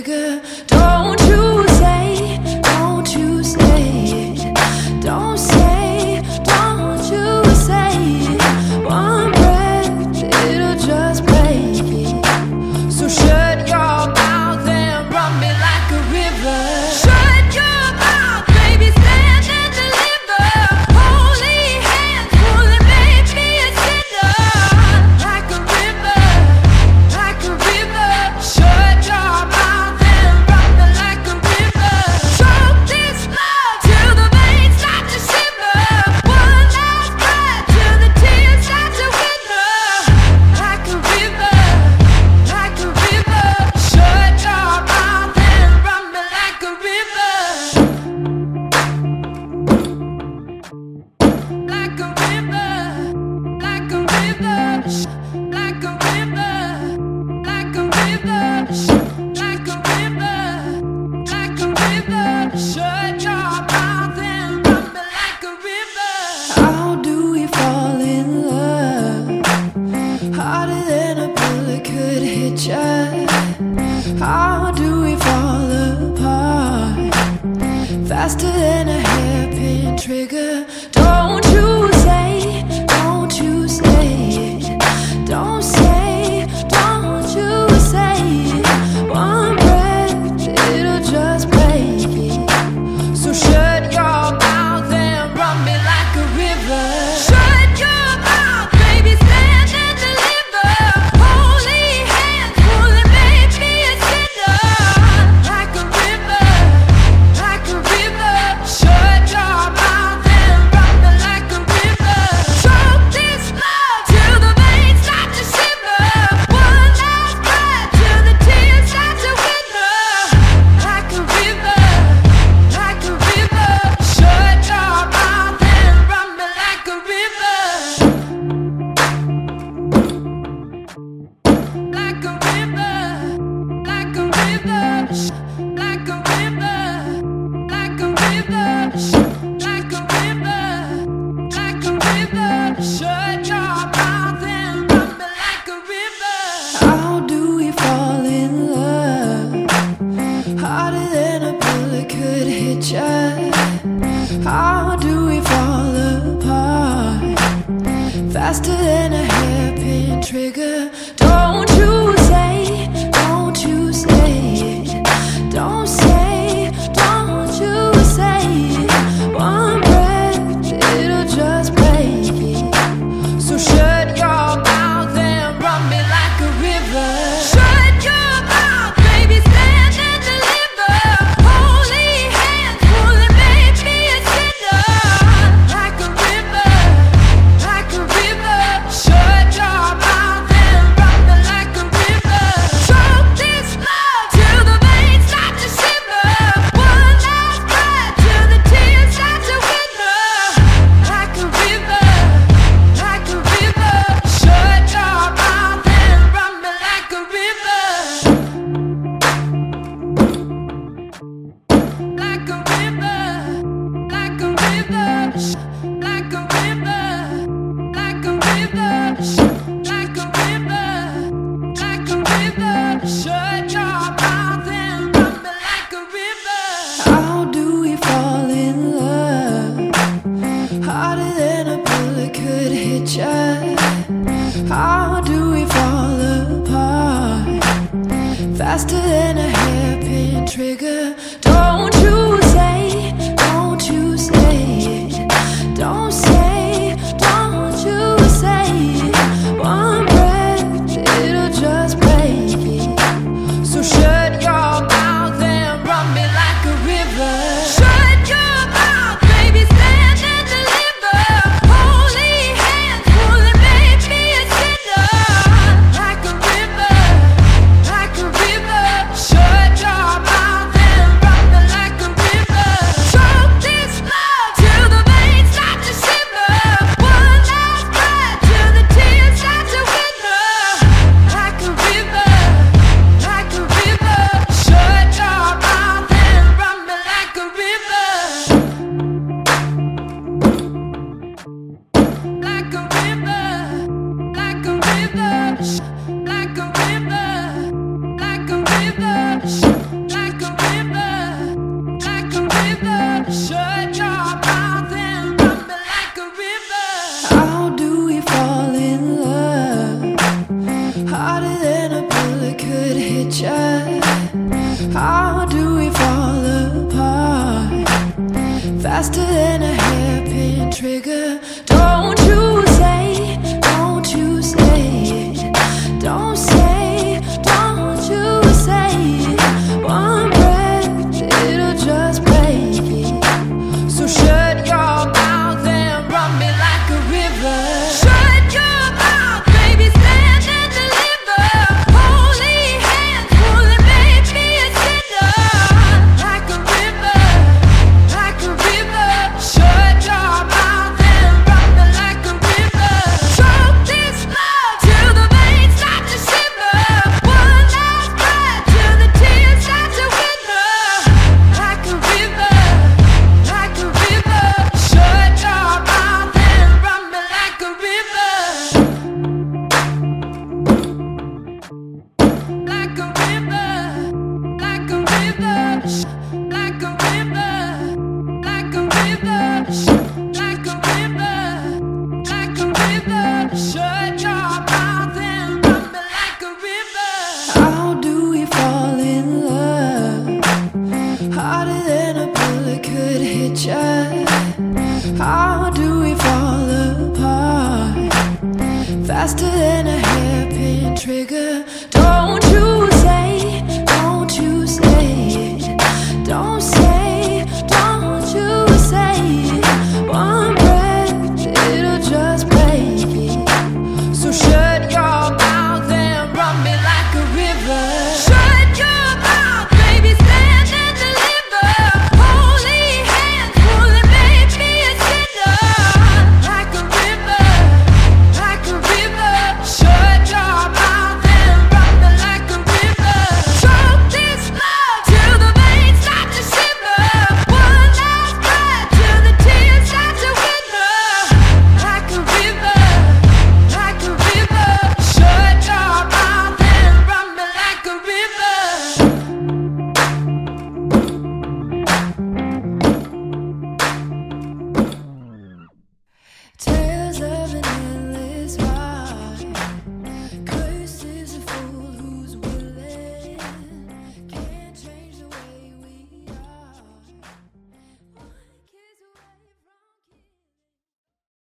trigger. Don't you say, don't you say, don't say, don't you say. One breath, it'll just break it. So shut your mouth and run me like a river. Shut your mouth, baby, stand and deliver. Holy hands, will it make me a sinner? Like a river, like a river. Shut your mouth and run me like a river. Choke this love till the veins start to shiver. One last breath till the tears start to wither. Like a river, like a river. Shut your mouth and run me like a river. Like a river, like a river, like a river, like a river, like a river, like a river. Shut your mouth and run me like a river. How do we fall in love? Harder than a bullet could hit ya. How do we fall apart? Faster than a hairpin trigger. Don't you say, don't you say, don't say, don't you say. One breath, it'll just break it. So shut your mouth and run me like a river. Shut your mouth, baby, stand and deliver. Holy hands, will it make me a sinner? Like a river, like a river. Shut your mouth and run me like a river. Choke this love till the veins start to shiver. One last breath till the tears start to wither. Like a river, like a river. Shut your mouth and run me like a river. Like a river, like a river, like a river, like a river, like a river, like a river. Shut your mouth and run me like a river. How do we fall in love? Harder than a bullet could hit ya. How do we fall apart? Faster than a hairpin trigger. Don't you say, don't you say, don't say, don't you say. One breath, it'll just break it. So shut your mouth and run me like a river. Shut your mouth, baby, stand and deliver. Holy hands, will it make me a sinner? Like a river, like a river. Shut your mouth and run me like a river. Choke this love till the veins start to shiver. One last breath till the tears start to wither. Like a river, like a river. Shut your mouth and run me like a river. Like a river, like a river, like a river, like a river, like a river, like a river. Shut your mouth and run me like a river. How do we fall in love? Harder than a bullet could hit ya. How do we fall apart? Faster than a hairpin trigger. Don't you say, don't you say, don't say, don't you say. One breath, it'll just break it. So shut your mouth and run me like a river. Shut your mouth, baby, stand and deliver. Holy hands, will it make me a sinner? Like a river, like a river. Shut your mouth and run me like a river. Choke this love till faster than a hairpin trigger. Don't you say, don't you say, don't say, don't you say. One breath, it'll just break it. So shut your mouth and run me like a river. Shut your mouth, baby, stand and deliver. Holy hands, will it make me a sinner? Like a river, like a river. Shut your mouth and run me like a river. Choke this love till the veins start to shiver. One last breath till the tears start to wither. Like a river, like a river. Shut your mouth and run me like a river. Like a river, like a river.